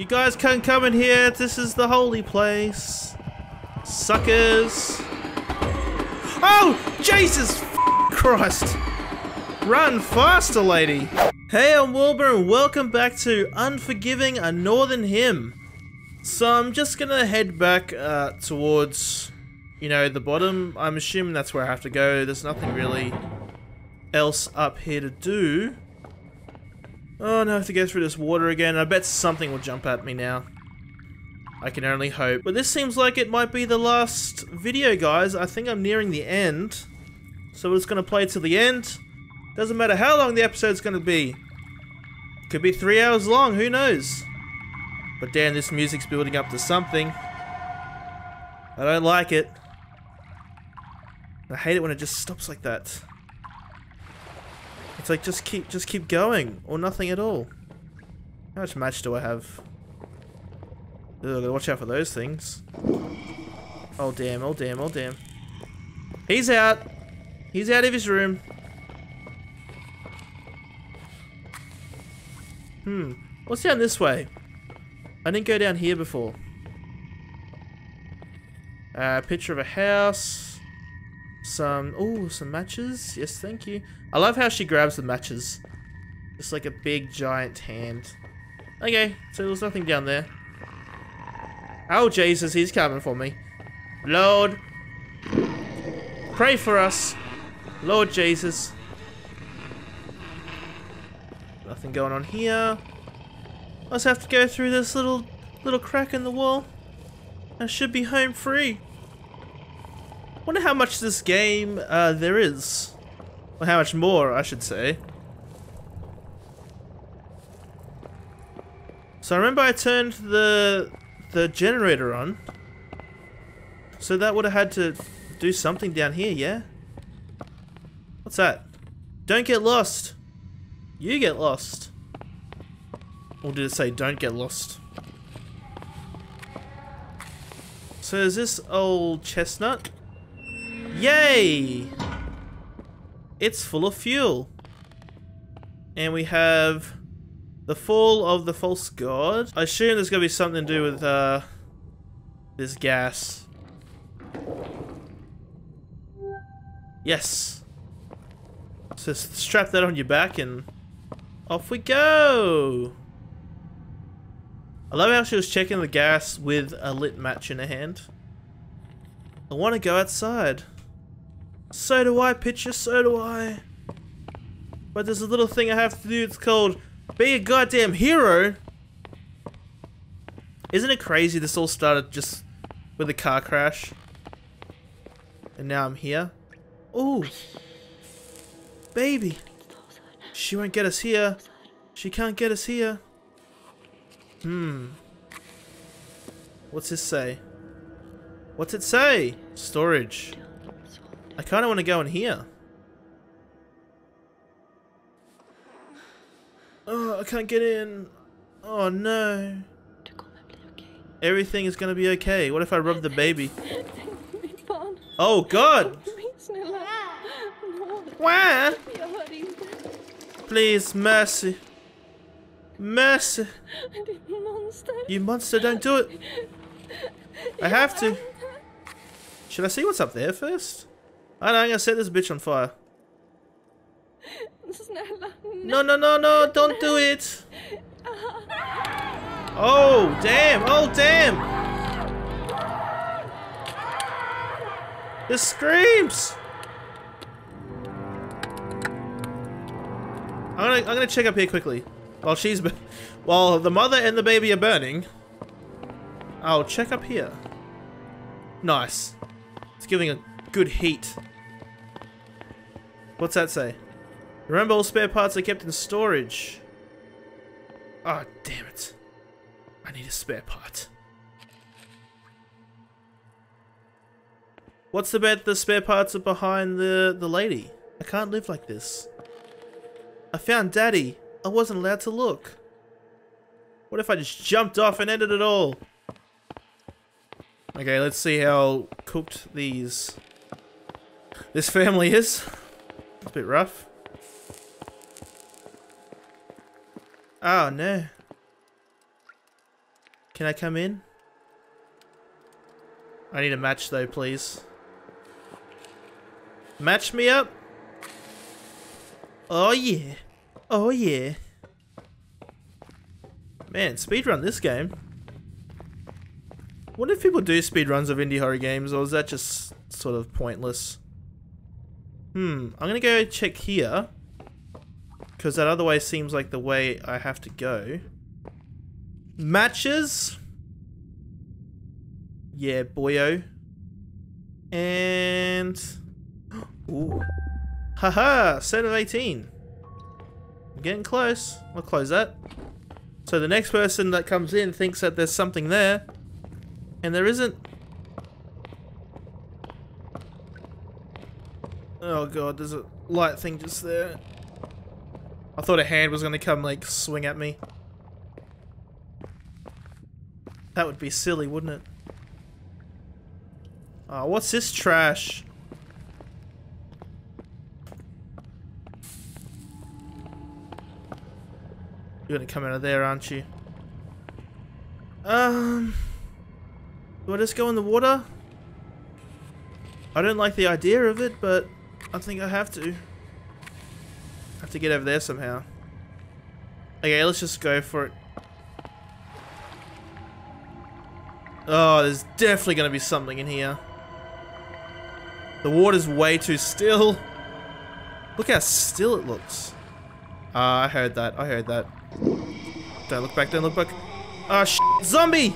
You guys can't come in here. This is the holy place. Suckers. Oh, Jesus Christ. Run faster, lady. Hey, I'm Wilbur and welcome back to Unforgiving: A Northern Hymn. So I'm just gonna head back towards, you know, the bottom. I'm assuming that's where I have to go. There's nothing really else up here to do. Oh, now I have to go through this water again. I bet something will jump at me now. I can only hope. But this seems like it might be the last video, guys. I think I'm nearing the end. So we're just going to play to the end. Doesn't matter how long the episode's going to be. Could be 3 hours long, who knows? But damn, this music's building up to something. I don't like it. I hate it when it just stops like that. It's like, just keep going, or nothing at all. How much match do I have? Ugh, gotta watch out for those things. Oh damn, oh damn, oh damn. He's out! He's out of his room. Hmm, what's down this way? I didn't go down here before. Picture of a house. Some matches. Yes, thank you. I love how she grabs the matches. Just like a big, giant hand. Okay, so there's nothing down there. Oh, Jesus, he's coming for me. Lord, pray for us. Lord Jesus. Nothing going on here. I just have to go through this little crack in the wall. I should be home free. Wonder how much this game there is, or how much more I should say. So I remember I turned the generator on, so that would have had to do something down here, yeah? What's that? Don't get lost. You get lost. Or did it say don't get lost? So is this old chestnut? Yay! It's full of fuel. And we have the fall of the false god. I assume there's gonna be something to do with this gas. Yes. So strap that on your back and off we go. I love how she was checking the gas with a lit match in her hand. I want to go outside. So do I, picture, so do I. But there's a little thing I have to do, it's called Be a Goddamn Hero. Isn't it crazy this all started just with a car crash? And now I'm here. Ooh. Baby. She won't get us here. She can't get us here. Hmm. What's this say? What's it say? Storage. I kind of want to go in here. Oh, I can't get in. Oh, no. Everything is going to be okay. What if I rub the baby? Oh, God. Where? Please, mercy. Mercy. You monster, don't do it. I have to. Should I see what's up there first? I know, I'm gonna set this bitch on fire. No, no, no, no, don't do it! Oh, damn! Oh, damn! This screams! I'm gonna check up here quickly. While while the mother and the baby are burning, I'll check up here. Nice. It's giving a good heat. What's that say? Remember, all spare parts are kept in storage. Ah, oh, damn it. I need a spare part. What's the bet the spare parts are behind the lady? I can't live like this. I found Daddy. I wasn't allowed to look. What if I just jumped off and ended it all? Okay, let's see how cooked this family is. It's a bit rough. Oh no. Can I come in? I need a match though, please. Match me up. Oh yeah. Oh yeah. Man, speedrun this game. What if people do speedruns of indie horror games, or is that just sort of pointless? I'm gonna go check here, because that other way seems like the way I have to go. Matches? Yeah, boyo. And... ooh. Haha, set of 18. I'm getting close. I'll close that. So the next person that comes in thinks that there's something there, and there isn't. Oh god, there's a light thing just there. I thought a hand was gonna come, like, swing at me. That would be silly, wouldn't it? Oh, what's this trash? You're gonna come out of there, aren't you? Do I just go in the water? I don't like the idea of it, but I think I have to. I have to get over there somehow. Okay, let's just go for it. Oh, there's definitely gonna be something in here. The water's way too still. Look how still it looks. I heard that, I heard that. Don't look back, don't look back. Oh, shit, zombie!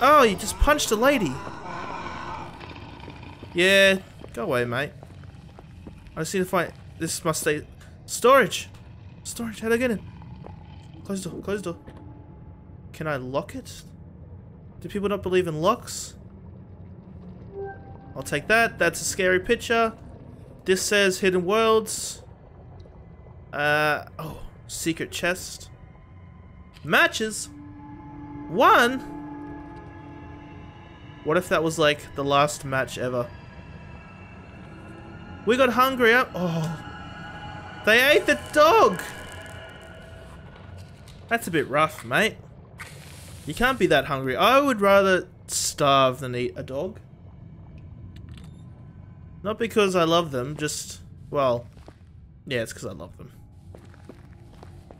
Oh, you just punched a lady. Yeah, go away, mate. I just need to find... this must stay... storage! Storage, how do I get in? Close the door, close the door. Can I lock it? Do people not believe in locks? I'll take that. That's a scary picture. This says Hidden Worlds. Oh, secret chest. Matches! One? What if that was like the last match ever? We got hungry up. Oh. They ate the dog! That's a bit rough, mate. You can't be that hungry. I would rather starve than eat a dog. Not because I love them, just... well... yeah, it's because I love them.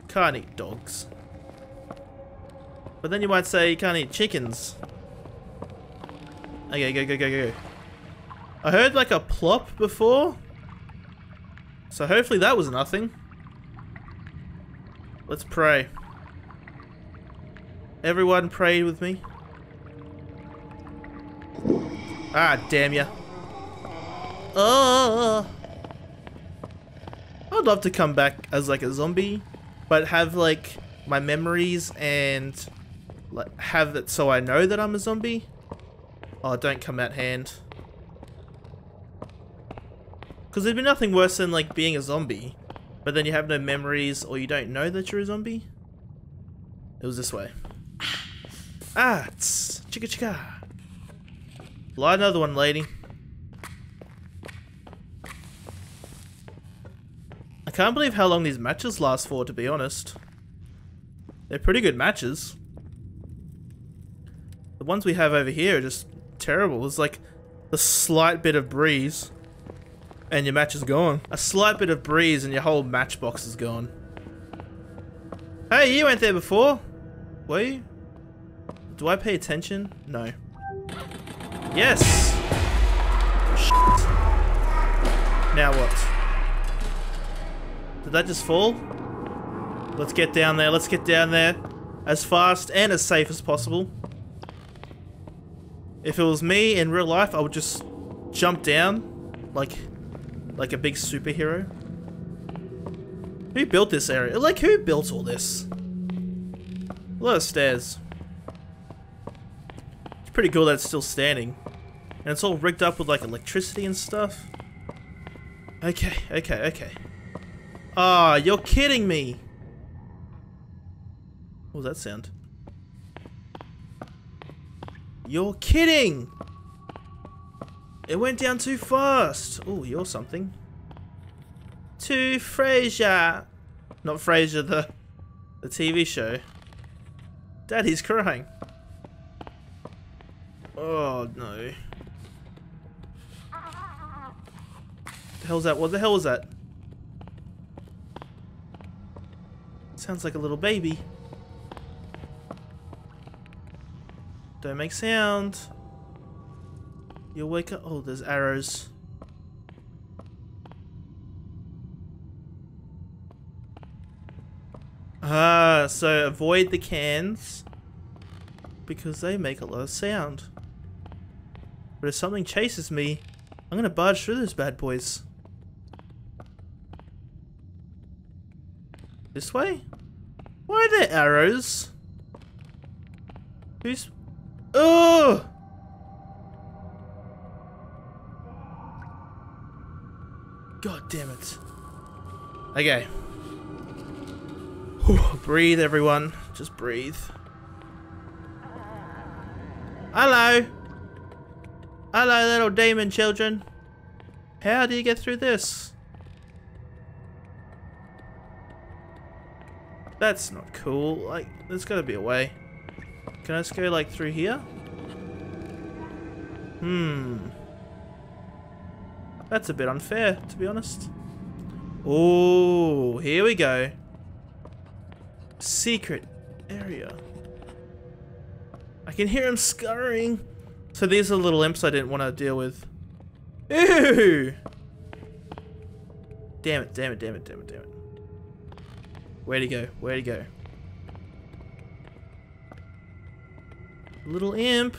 Can't eat dogs. But then you might say you can't eat chickens. Okay, go, go, go, go. I heard like a plop before. So hopefully that was nothing. Let's pray. Everyone prayed with me. Ah, damn ya. Oh. I'd love to come back as like a zombie, but have like my memories and like have it so I know that I'm a zombie. Oh, don't come at hand. Because there'd be nothing worse than like being a zombie, but then you have no memories or you don't know that you're a zombie. It was this way. Ah, tss, chicka chicka. Light another one, lady. I can't believe how long these matches last for, to be honest. They're pretty good matches. The ones we have over here are just terrible. It's like the slight bit of breeze and your match is gone. A slight bit of breeze and your whole matchbox is gone. Hey, you weren't there before, were you? Do I pay attention? No. Yes! Shit. Now what? Did that just fall? Let's get down there, let's get down there. As fast and as safe as possible. If it was me in real life, I would just jump down like a big superhero. Who built this area? Like, who built all this? A lot of stairs. It's pretty cool that it's still standing. And it's all rigged up with, like, electricity and stuff. Okay, okay, okay. Ah, you're kidding me! What was that sound? You're kidding! It went down too fast! Ooh, you're something. To Frasier! Not Frasier, the TV show. Daddy's crying. Oh no. The hell's that? What the hell is that? It sounds like a little baby. Don't make sound. You'll wake up. Oh, there's arrows. Ah, so avoid the cans because they make a lot of sound. But if something chases me, I'm gonna barge through those bad boys. This way? Why are there arrows? Who's... Oh! God damn it. Okay. Whew, breathe, everyone. Just breathe. Hello! Hello, little demon children. How do you get through this? That's not cool. Like, there's gotta be a way. Can I just go, like, through here? Hmm. That's a bit unfair, to be honest. Oh, here we go. Secret area. I can hear him scurrying. So these are the little imps I didn't want to deal with. Ew! Damn it, damn it, damn it, damn it, damn it. Where'd he go? Where'd he go? Little imp.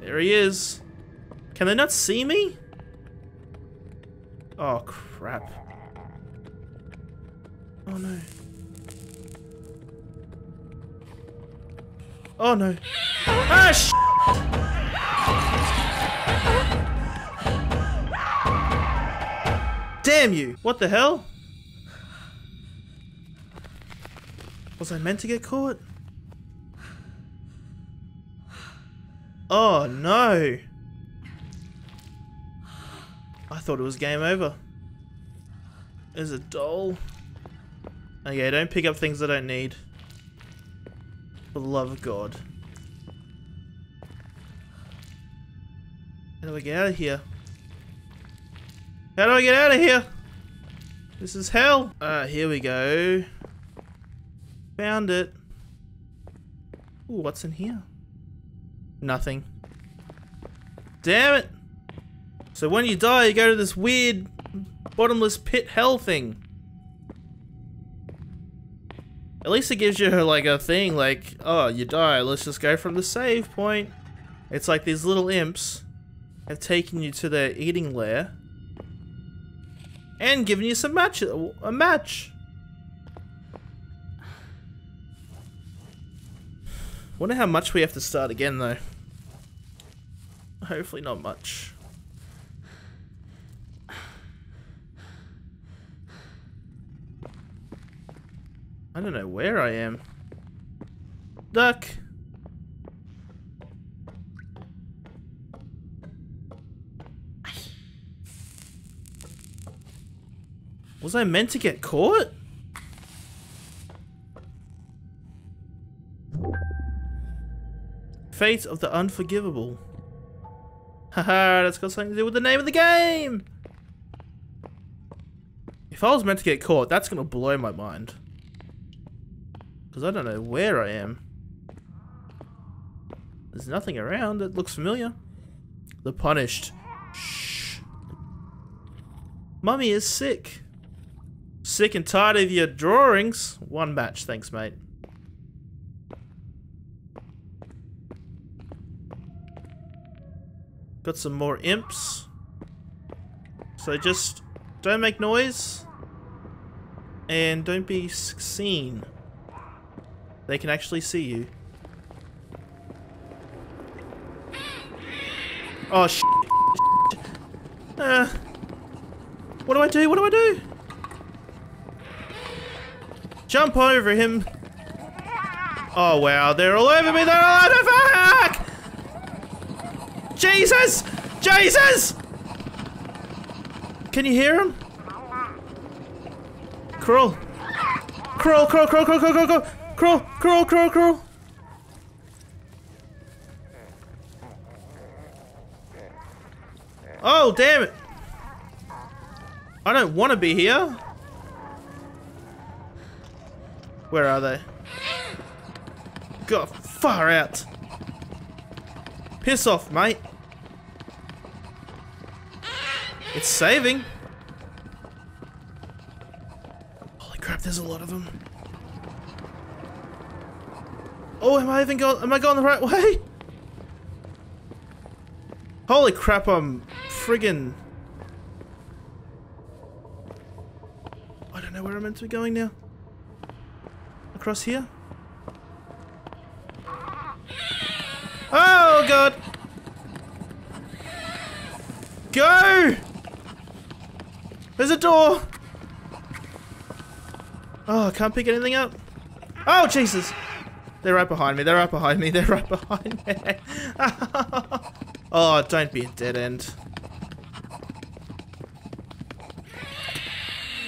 There he is. Can they not see me? Oh, crap. Oh, no. Oh, no. Ah, sh**! Damn you! What the hell? Was I meant to get caught? Oh, no. I thought it was game over. There's a doll. Okay, don't pick up things I don't need. For the love of God. How do I get out of here? How do I get out of here? This is hell. Here we go. Found it. Ooh, what's in here? Nothing. Damn it. So when you die, you go to this weird bottomless pit hell thing. At least it gives you like a thing like, oh, you die, let's just go from the save point. It's like these little imps have taken you to their eating lair and given you some match, a match. Wonder how much we have to start again though. Hopefully not much. I don't know where I am. Duck! Was I meant to get caught? Fate of the Unforgivable. Haha, that's got something to do with the name of the game! If I was meant to get caught, that's gonna blow my mind. I don't know where I am. There's nothing around that looks familiar. The Punished. Shh. Mummy is sick. Sick and tired of your drawings. One match, thanks, mate. Got some more imps. So just don't make noise. And don't be seen. They can actually see you. Oh, shit. What do I do? What do I do? Jump over him. Oh, wow. They're all over me. They're all over me. Fuck! Jesus! Jesus! Can you hear him? Crawl. Crawl, crawl, crawl, crawl, crawl, crawl, crawl. Crawl, crawl, crawl, crawl. Oh, damn it! I don't want to be here. Where are they? God, far out. Piss off, mate. It's saving. Holy crap, there's a lot of them. Oh, am I going the right way? Holy crap, I'm friggin'... I don't know where I'm meant to be going now. Across here? Oh god! Go! There's a door! Oh, I can't pick anything up. Oh, Jesus! They're right behind me, they're right behind me, they're right behind me. Oh, don't be a dead end.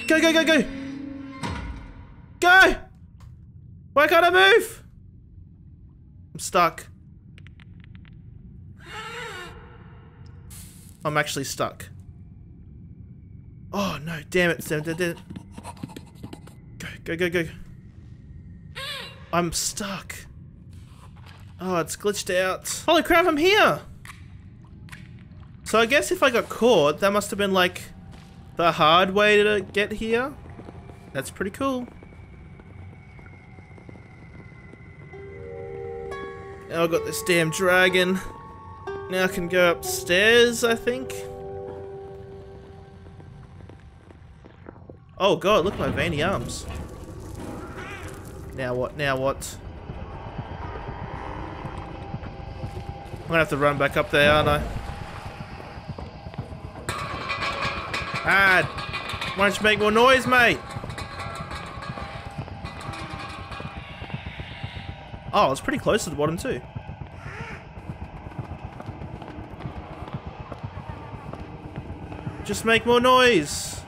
Go, go, go, go! Go! Why can't I move? I'm stuck. I'm actually stuck. Oh no, damn it. Go, go, go, go. I'm stuck. Oh, it's glitched out. Holy crap, I'm here! So I guess if I got caught, that must have been like the hard way to get here. That's pretty cool. Now I've got this damn dragon. Now I can go upstairs, I think. Oh god, look at my veiny arms. Now what, now what? I'm gonna have to run back up there, aren't I? Ah! Why don't you make more noise, mate? Oh, it's pretty close to the bottom too. Just make more noise.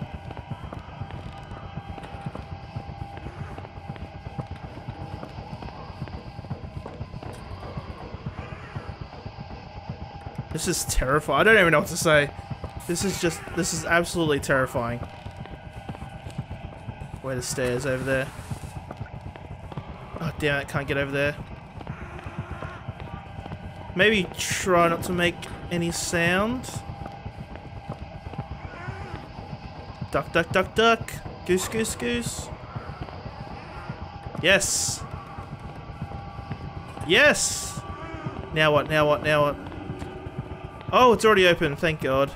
This is terrifying. I don't even know what to say. This is absolutely terrifying. Wait, the stairs over there. Oh, damn it, can't get over there. Maybe try not to make any sound. Duck, duck, duck, duck. Goose, goose, goose. Yes. Yes. Now what, now what, now what? Oh, it's already open, thank God.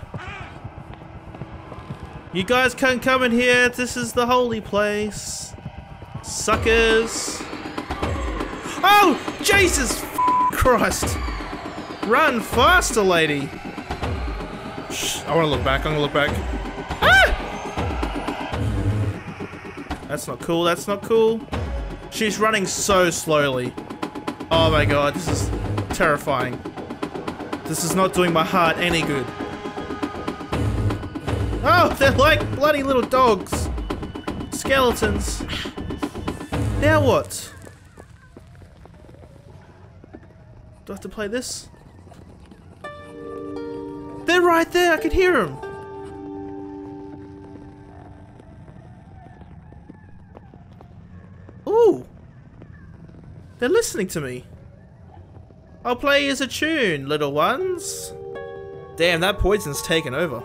You guys can't come in here. This is the holy place. Suckers. Oh, Jesus Christ. Run faster, lady. Shh, I want to look back. I'm going to look back. Ah! That's not cool. That's not cool. She's running so slowly. Oh, my God. This is terrifying. This is not doing my heart any good. Oh, they're like bloody little dogs. Skeletons. Now what? Do I have to play this? They're right there, I can hear them. Ooh. They're listening to me. I'll play as a tune, little ones. Damn, that poison's taken over.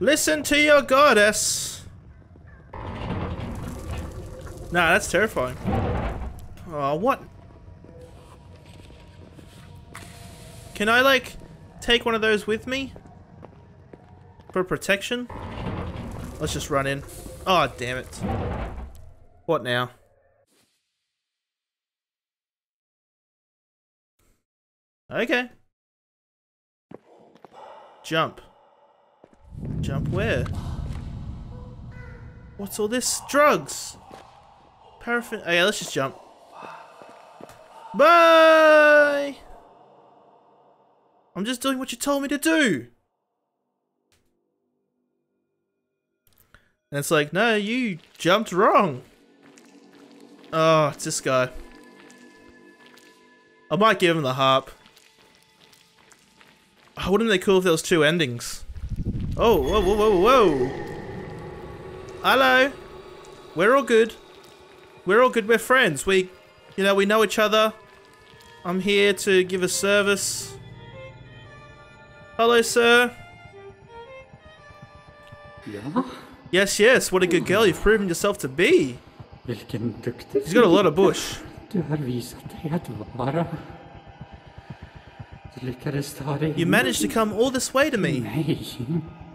Listen to your goddess. Nah, that's terrifying. Oh, what? Can I, like, take one of those with me? For protection? Let's just run in. Oh, damn it. What now? Okay. Jump. Jump where? What's all this? Drugs! Paraffin. Okay, let's just jump. Bye! I'm just doing what you told me to do! And it's like, no, you jumped wrong! Oh, it's this guy. I might give him the harp. Oh, wouldn't they be cool if there was two endings? Oh, whoa, whoa, whoa, whoa! Hello! We're all good. We're all good, we're friends. We, you know, we know each other. I'm here to give a service. Hello, sir. Yeah? Yes, yes, what a good girl you've proven yourself to be. He's got a lot of bush. You managed to come all this way to me.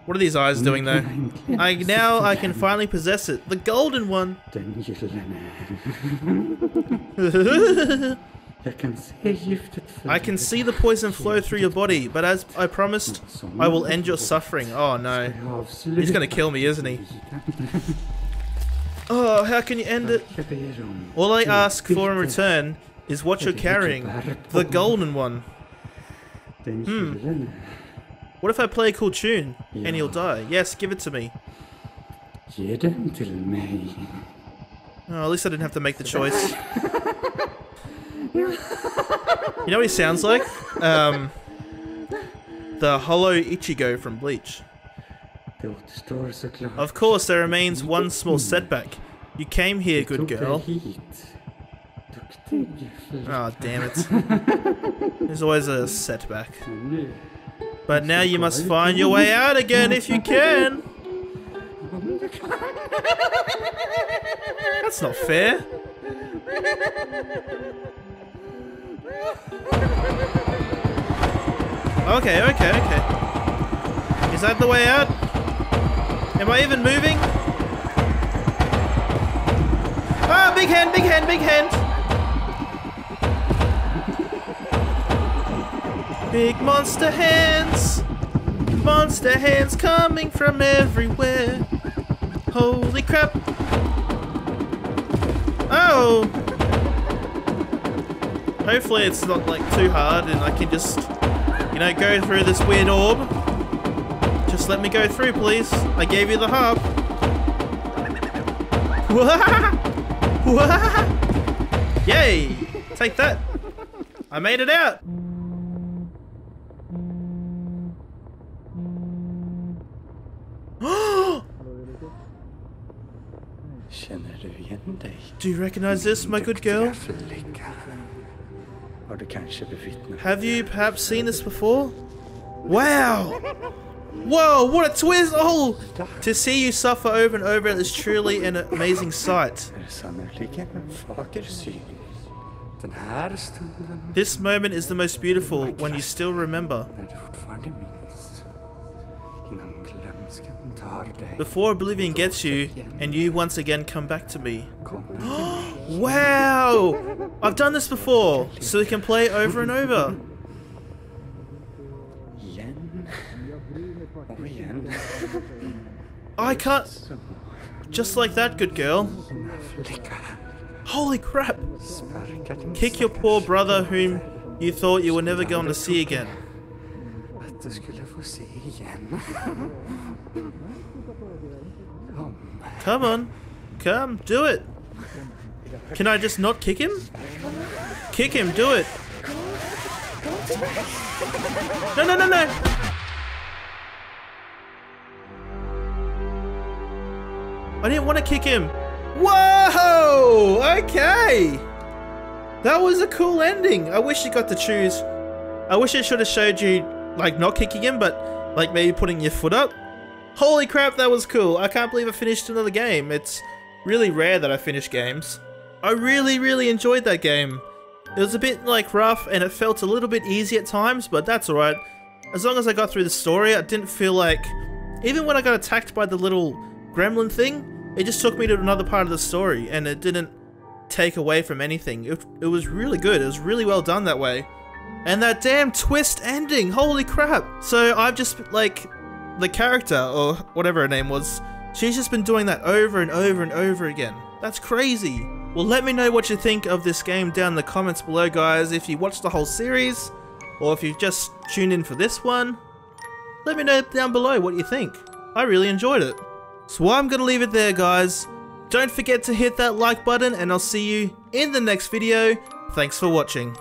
What are these eyes doing though? Now I can finally possess it. The golden one. I can see the poison flow through your body, but as I promised, I will end your suffering. Oh no. He's gonna kill me, isn't he? Oh, how can you end it? All I ask for in return is what you're carrying. The golden one. Hmm. What if I play a cool tune and he'll die? Yes, give it to me. Oh, at least I didn't have to make the choice. You know what he sounds like? The hollow Ichigo from Bleach. Of course, there remains one small setback. You came here, good girl. Oh, damn it. There's always a setback. But now you must find your way out again if you can. That's not fair. Okay, okay, okay. Is that the way out? Am I even moving? Ah, big hand, big hand, big hand! Big monster hands coming from everywhere. Holy crap! Oh! Hopefully it's not like too hard and I can just, you know, go through this weird orb. Just let me go through, please. I gave you the harp. Yay! Take that! I made it out! Do you recognize this, my good girl? Have you perhaps seen this before? Wow! Whoa, what a twist! Oh! To see you suffer over and over is truly an amazing sight. This moment is the most beautiful when you still remember. Before oblivion gets you, and you once again come back to me. Wow! I've done this before, so we can play over and over. I can't... Just like that, good girl. Holy crap! Kick your poor brother whom you thought you were never going to see again. Come on, come, do it. Can I just not kick him? Kick him, do it. No, no, no, no. I didn't want to kick him. Whoa, okay. That was a cool ending. I wish you got to choose. I wish it should have showed you, like, not kicking him, but, like, maybe putting your foot up. Holy crap, that was cool. I can't believe I finished another game. It's really rare that I finish games. I really, really enjoyed that game. It was a bit, like, rough, and it felt a little bit easy at times, but that's alright. As long as I got through the story, I didn't feel like... Even when I got attacked by the little gremlin thing, it just took me to another part of the story, and it didn't take away from anything. It was really good. It was really well done that way. And that damn twist ending, holy crap. So I've just, like, the character, or whatever her name was, she's just been doing that over and over and over again. That's crazy. Well, let me know what you think of this game down in the comments below, guys. If you watched the whole series, or if you've just tuned in for this one, let me know down below what you think. I really enjoyed it. So I'm gonna leave it there, guys. Don't forget to hit that like button, and I'll see you in the next video. Thanks for watching.